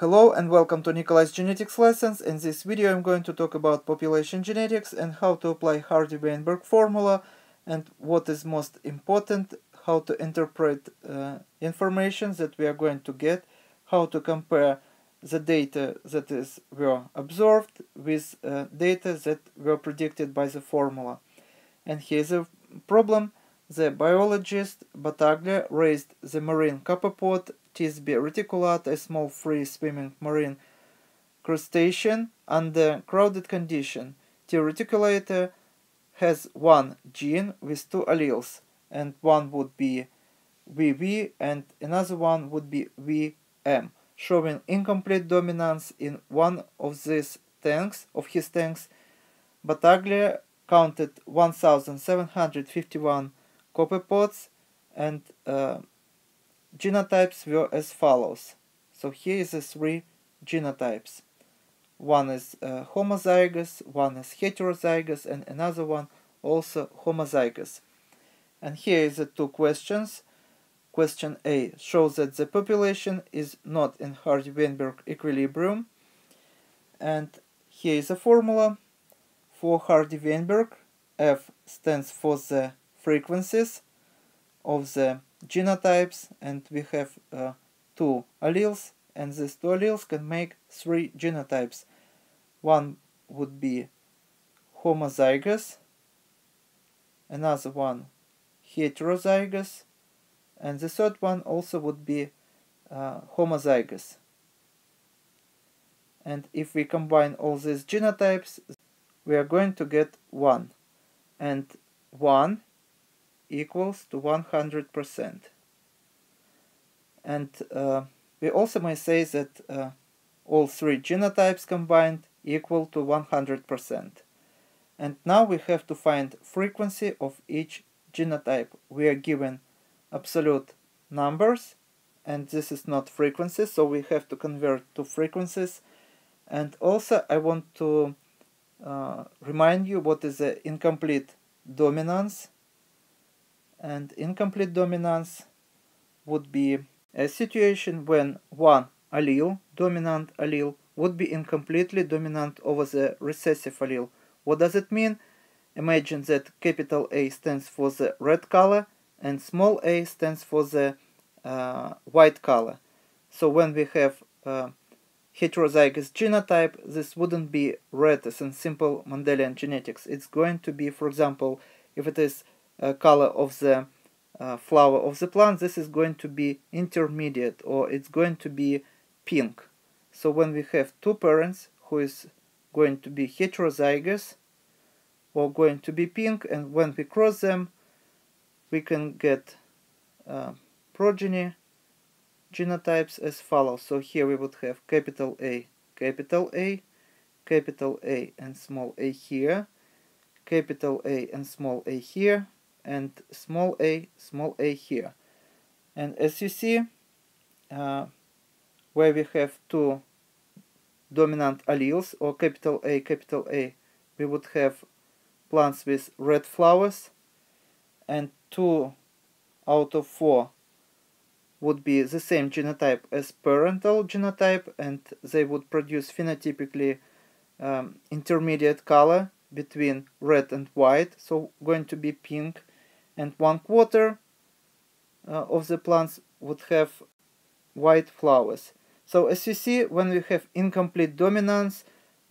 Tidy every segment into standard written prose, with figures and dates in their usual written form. Hello and welcome to Nikolay's Genetics Lessons. In this video I'm going to talk about population genetics and how to apply Hardy-Weinberg formula and what is most important, how to interpret information that we are going to get, how to compare the data that were observed with data that were predicted by the formula. And here's a problem. The biologist Bataglia raised the marine copepod Tisbe reticulata, a small free-swimming marine crustacean, under crowded condition. T. reticulator has one gene with two alleles, and one would be VV and another one would be VM, showing incomplete dominance in one of these tanks, of his tanks. Bataglia counted 1,751 copepods and genotypes were as follows. So here is the three genotypes. One is homozygous, one is heterozygous, and another one also homozygous. And here is the two questions. Question A shows that the population is not in Hardy-Weinberg equilibrium. And here is a formula for Hardy-Weinberg. F stands for the frequencies of the genotypes, and we have two alleles, and these two alleles can make three genotypes. One would be homozygous, another one heterozygous, and the third one also would be homozygous. And if we combine all these genotypes, we are going to get 1, and 1 equals to 100%. And we also may say that all three genotypes combined equal to 100%. And now we have to find frequency of each genotype. We are given absolute numbers, and this is not frequency, so we have to convert to frequencies. And also I want to remind you what is the incomplete dominance. And incomplete dominance would be a situation when one allele, dominant allele, would be incompletely dominant over the recessive allele. What does it mean? Imagine that capital A stands for the red color and small a stands for the white color. So when we have heterozygous genotype, this wouldn't be red as in simple Mendelian genetics. It's going to be, for example, if it is color of the flower of the plant, this is going to be intermediate, or it's going to be pink. So when we have two parents who is going to be heterozygous or going to be pink, and when we cross them, we can get progeny genotypes as follows. So here we would have capital A, capital A, capital A and small a here, capital A and small a here, and small a here. And as you see, where we have two dominant alleles, or capital A, we would have plants with red flowers, and 2 out of 4 would be the same genotype as parental genotype, and they would produce phenotypically intermediate color between red and white, so going to be pink. And 1/4 of the plants would have white flowers. So as you see, when we have incomplete dominance,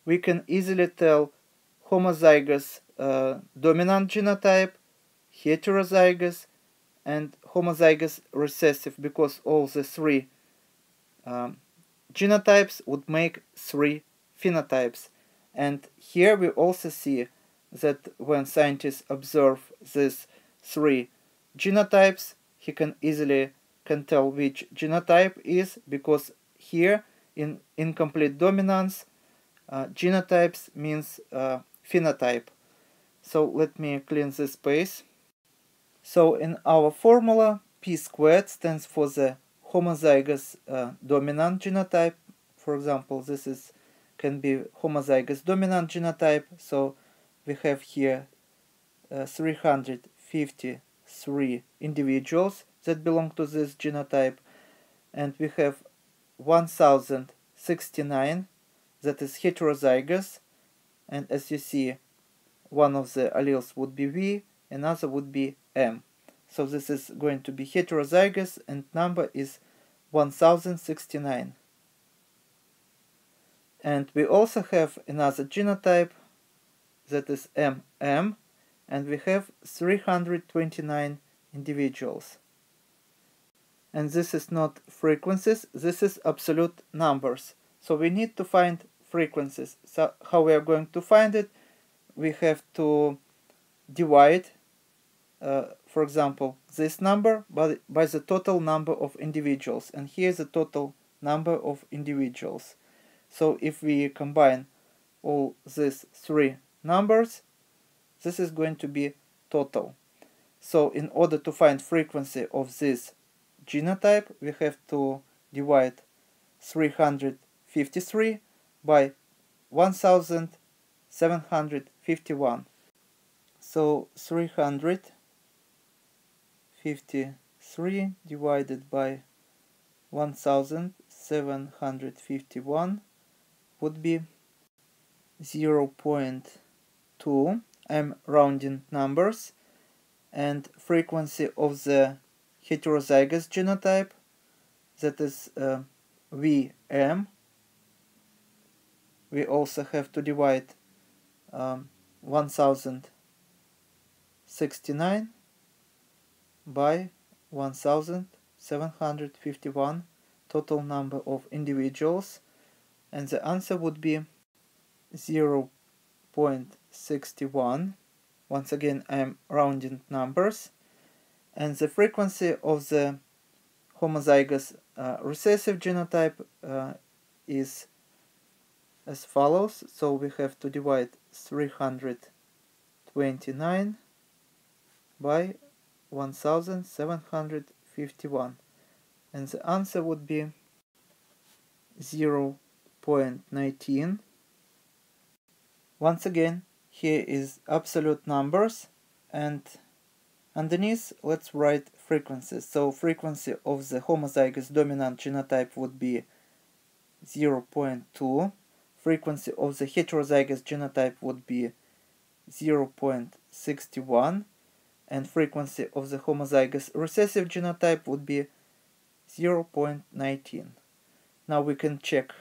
we can easily tell homozygous dominant genotype, heterozygous, and homozygous recessive, because all the three genotypes would make three phenotypes. And here we also see that when scientists observe these three genotypes, he can easily tell which genotype is, because here in incomplete dominance, genotypes means phenotype. So let me clean this space. So in our formula, p squared stands for the homozygous dominant genotype. For example, this is can be homozygous dominant genotype, so we have here 353 individuals that belong to this genotype, and we have 1,751 69 that is heterozygous, and as you see, one of the alleles would be V, another would be M. So this is going to be heterozygous, and number is 1069. And we also have another genotype that is MM, and we have 329 individuals. And this is not frequencies, this is absolute numbers. So we need to find frequencies. So how we are going to find it? We have to divide, for example, this number by the total number of individuals. And here is the total number of individuals. So if we combine all these three numbers, this is going to be total. So in order to find frequency of this genotype, we have to divide 353 by 1751. So 353 divided by 1751 would be 0.2. I'm rounding numbers, and frequency of the heterozygous genotype, that is VM. We also have to divide 1069 by 1751, total number of individuals, and the answer would be 0.61. Once again, I am rounding numbers. And the frequency of the homozygous recessive genotype is as follows. So we have to divide 329 by 1751. And the answer would be 0.19. Once again, here is absolute numbers, and underneath, let's write frequencies. So frequency of the homozygous dominant genotype would be 0.2. Frequency of the heterozygous genotype would be 0.61. And frequency of the homozygous recessive genotype would be 0.19. Now we can check.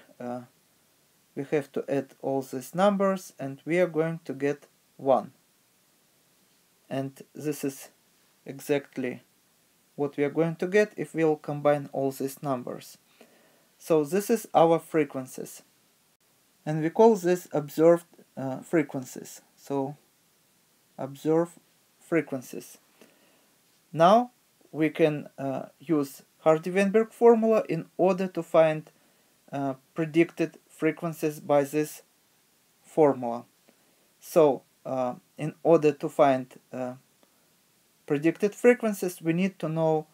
We have to add all these numbers, and we are going to get 1. And this is exactly what we are going to get if we'll combine all these numbers. So this is our frequencies, and we call this observed frequencies. So observed frequencies. Now we can use Hardy-Weinberg formula in order to find predicted frequencies by this formula. So in order to find predicted frequencies, we need to know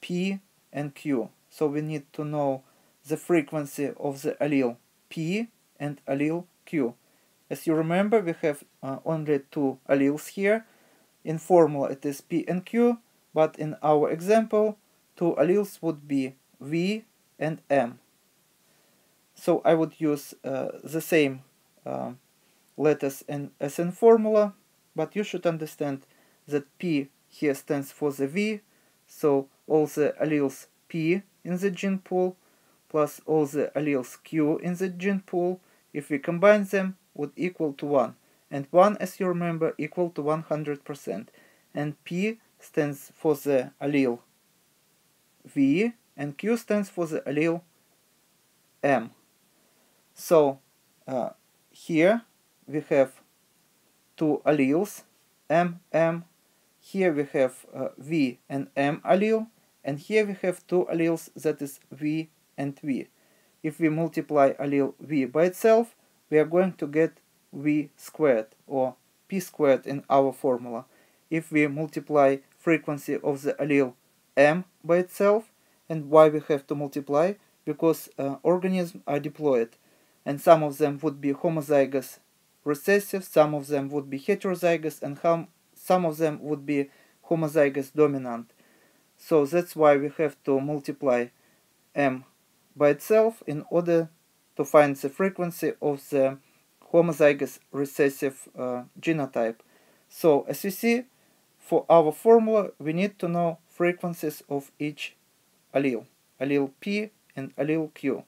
P and Q. So we need to know the frequency of the allele P and allele Q. As you remember, we have only two alleles here. In formula it is P and Q, but in our example, two alleles would be V and M. So I would use the same letters as in formula, but you should understand that P here stands for the V, so all the alleles P in the gene pool plus all the alleles Q in the gene pool, if we combine them, would equal to 1. And 1, as you remember, equal to 100%. And P stands for the allele V, and Q stands for the allele M. So here we have two alleles, M, M. Here we have V and M allele, and here we have two alleles, that is V and V. If we multiply allele V by itself, we are going to get V squared, or P squared in our formula. If we multiply frequency of the allele M by itself, and why we have to multiply? Because organisms are diploid, and some of them would be homozygous recessive, some of them would be heterozygous, and some of them would be homozygous dominant. So that's why we have to multiply M by itself in order to find the frequency of the homozygous recessive genotype. So, as you see, for our formula, we need to know frequencies of each allele, allele P and allele Q.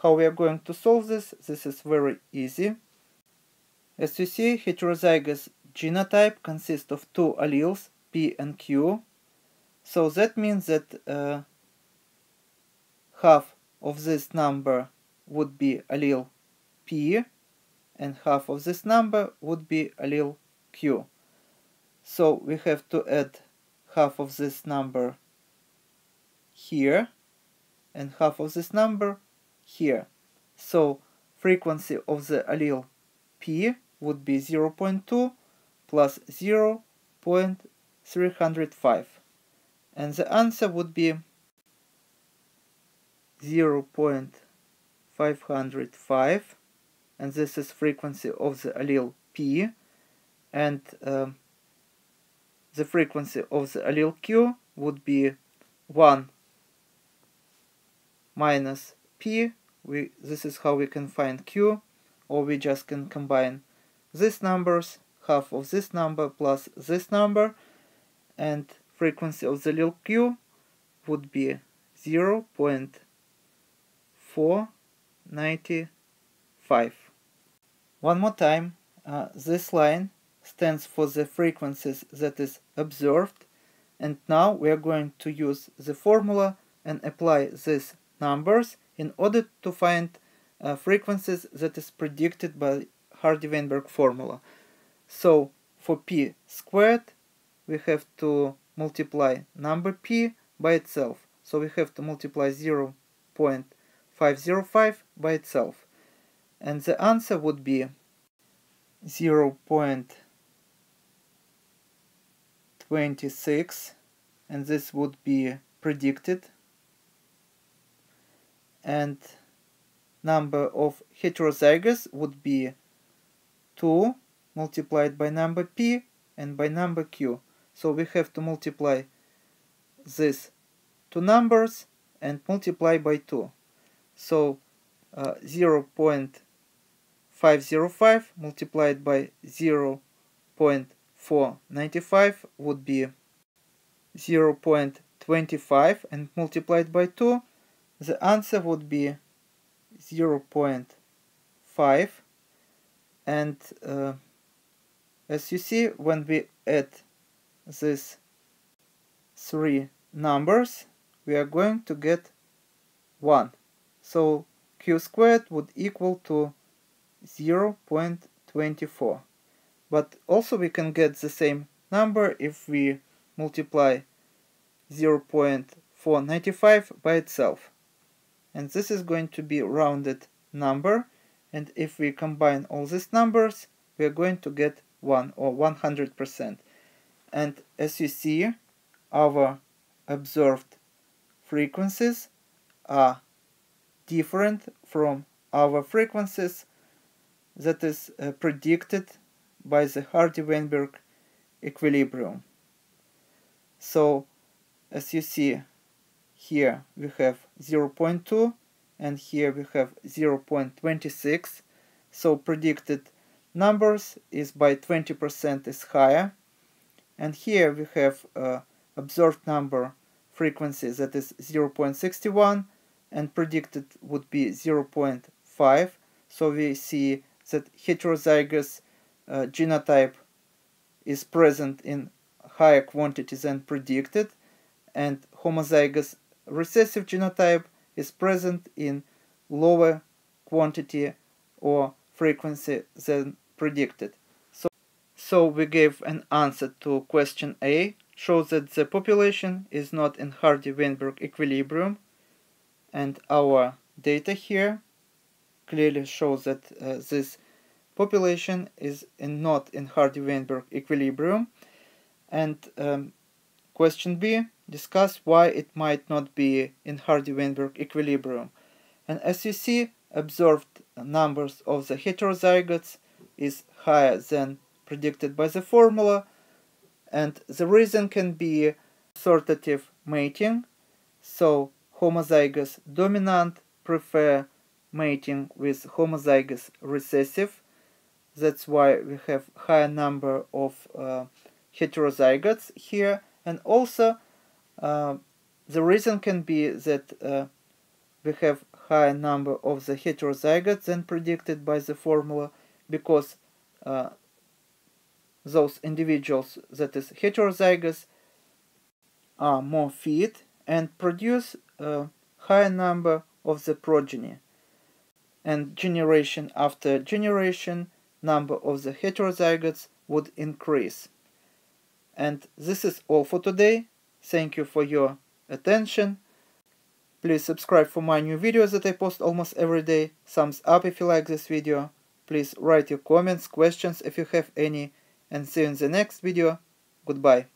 How we are going to solve this? This is very easy. As you see, heterozygous genotype consists of two alleles, P and Q. So that means that half of this number would be allele P and half of this number would be allele Q. So we have to add half of this number here and half of this number here. So frequency of the allele P would be 0.2 plus 0.305. And the answer would be 0.505. And this is frequency of the allele P. And the frequency of the allele Q would be 1 minus P. This is how we can find Q. Or we just can combine these numbers, half of this number plus this number, and frequency of the allele Q would be 0.495. One more time, this line stands for the frequencies that is observed, and now we are going to use the formula and apply these numbers in order to find frequencies that is predicted by Hardy-Weinberg formula. So for p squared, we have to multiply number p by itself. So we have to multiply 0.505 by itself. And the answer would be 0.26, and this would be predicted. And number of heterozygous would be 2 multiplied by number p and by number q. So we have to multiply these two numbers and multiply by 2. So 0.505 multiplied by 0.495 would be 0.25, and multiplied by 2, the answer would be 0.5. and as you see, when we add these three numbers, we are going to get 1. So q squared would equal to 0.24. But also we can get the same number if we multiply 0.495 by itself. And this is going to be a rounded number, and if we combine all these numbers, we are going to get 1, or 100%. And as you see, our observed frequencies are different from our frequencies that is predicted by the Hardy-Weinberg equilibrium. So as you see, here we have 0.2 and here we have 0.26. So predicted numbers is by 20% is higher. And here we have observed number frequency that is 0.61 and predicted would be 0.5. So we see that heterozygous genotype is present in higher quantity than predicted, and homozygous recessive genotype is present in lower quantity or frequency than predicted. So we gave an answer to question A, shows that the population is not in Hardy-Weinberg equilibrium, and our data here clearly shows that this population is not in Hardy-Weinberg equilibrium. And question B, discuss why it might not be in Hardy-Weinberg equilibrium. And as you see, observed numbers of the heterozygotes is higher than predicted by the formula, and the reason can be assortative mating. So homozygous dominant prefer mating with homozygous recessive. That's why we have higher number of heterozygotes here. And also the reason can be that we have higher number of the heterozygotes than predicted by the formula, because those individuals that is heterozygous are more fit and produce a higher number of the progeny. And generation after generation, number of the heterozygotes would increase. And this is all for today. Thank you for your attention. Please subscribe for my new videos that I post almost every day. Thumbs up if you like this video. Please write your comments, questions if you have any. And see you in the next video. Goodbye.